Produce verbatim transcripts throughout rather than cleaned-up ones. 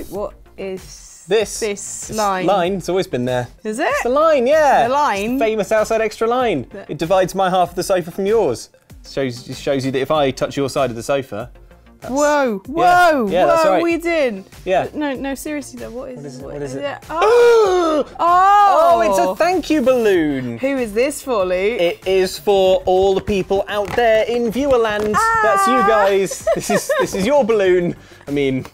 Luke, what is this, this line? Line, it's always been there. Is it? It's the line, yeah. The line? It's the famous Outside Extra line. It divides my half of the sofa from yours. Shows shows you that if I touch your side of the sofa. Whoa! Whoa! Yeah, whoa! Yeah, that's right. We did. Yeah. No, no. Seriously though, what is what is, what what is, is it? it? Oh. oh! Oh! It's a thank you balloon. Who is this for, Luke? It is for all the people out there in Viewerland. Ah. That's you guys. This is this is your balloon. I mean,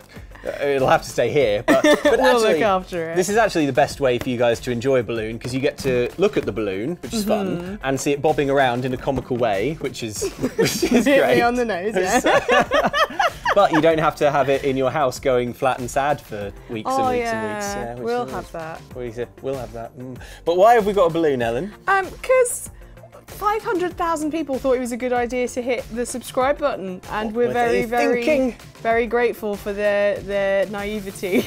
it'll have to stay here, but, but we'll actually, look after it. This is actually the best way for you guys to enjoy a balloon because you get to look at the balloon, which is mm-hmm. fun, and see it bobbing around in a comical way, which is which is Hit great. Me on the nose, yeah. But you don't have to have it in your house going flat and sad for weeks oh, and weeks yeah. and weeks. Yeah, we'll have, we'll have that. We'll have that. Mm. But why have we got a balloon, Ellen? Um, because five hundred thousand people thought it was a good idea to hit the subscribe button, and we're very, very, thinking? very grateful for their their naivety.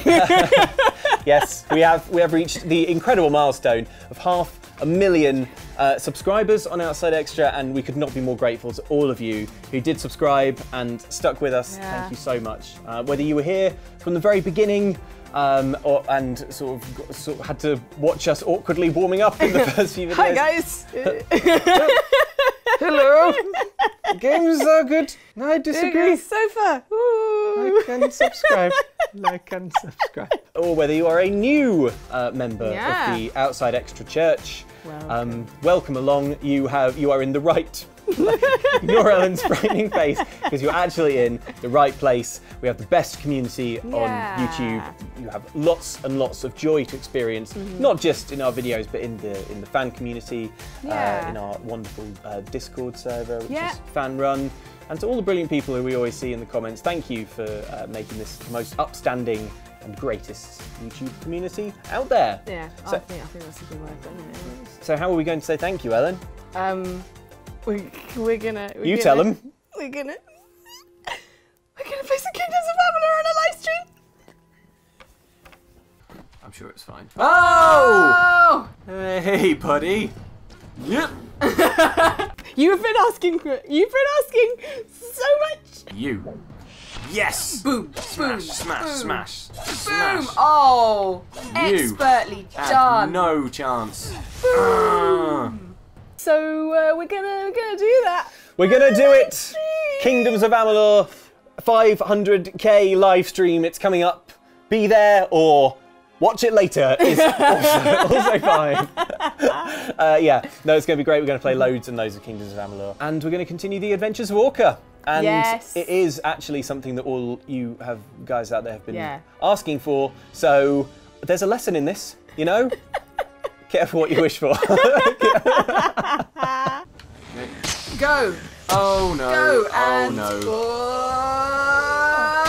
Yes, we have we have reached the incredible milestone of half a million uh, subscribers on Outside Extra, and we could not be more grateful to all of you who did subscribe and stuck with us. Yeah. Thank you so much. Uh, whether you were here from the very beginning. Um, or, and sort of, sort of had to watch us awkwardly warming up in the first few videos. Hi guys! Hello! Games are good. No, I disagree. Sofa. Like and subscribe. Like and subscribe. Or whether you are a new uh, member yeah. of the Outside Extra Church, welcome, um, welcome along. You have you are in the right. Your Ellen's frightening face, because you're actually in the right place. We have the best community yeah. on YouTube. You have lots and lots of joy to experience, mm-hmm. not just in our videos, but in the in the fan community, yeah. uh, in our wonderful uh, Discord server, which yeah. is fan run. And to all the brilliant people who we always see in the comments, thank you for uh, making this the most upstanding and greatest YouTube community out there. Yeah, so, I, think, I think that's a good word, isn't it? So how are we going to say thank you, Ellen? Um. We're, we're gonna. We're you gonna, tell them. We're gonna. We're gonna play some Kingdoms of Amalur on a live stream. I'm sure it's fine. Oh! oh! Hey, buddy. Yep. You've been asking. You've been asking so much. You. Yes. Boom. Smash. Boom, smash. Boom, smash. Boom. Smash. Boom. Oh. You expertly done. No chance. Boom. Uh. So uh, we're gonna we're gonna do that. We're gonna do it. Kingdoms of Amalur, five hundred K live stream. It's coming up. Be there or watch it later. Is also, also fine. uh, yeah. No, it's gonna be great. We're gonna play loads and loads of Kingdoms of Amalur, and we're gonna continue the adventures of Orca. And yes. it is actually something that all you have guys out there have been yeah. asking for. So there's a lesson in this, you know. Careful what you wish for. Go! Oh no. Go and. Oh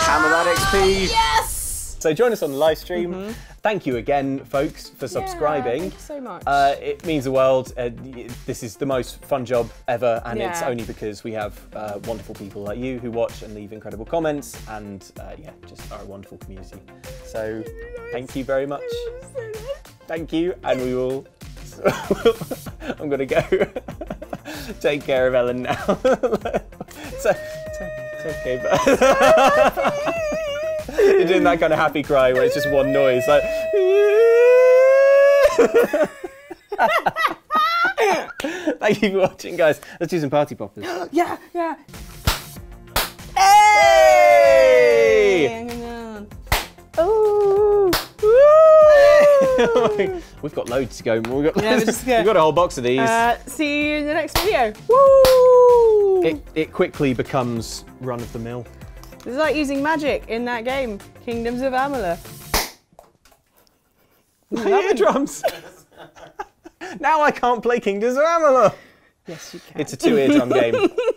no. Hammer that X P! Yes! So join us on the live stream. Mm-hmm. Thank you again, folks, for subscribing. Yeah, thank you so much. Uh, it means the world. Uh, this is the most fun job ever, and yeah. it's only because we have uh, wonderful people like you who watch and leave incredible comments, and uh, yeah, just are a wonderful community. So thank you very much. Thank you, and we will. I'm gonna go take care of Ellen now. it's, a, it's okay, but you're doing that kind of happy cry where it's just one noise, like. Thank you for watching, guys. Let's do some party poppers. Yeah, yeah. Hey! hey I'm gonna... Oh. We've got loads to go. We've got, yeah, we've got a whole box of these. Uh, see you in the next video. Woo! It, it quickly becomes run of the mill. It's like using magic in that game, Kingdoms of Amalur. My eardrums. Now I can't play Kingdoms of Amalur. Yes, you can. It's a two eardrum game.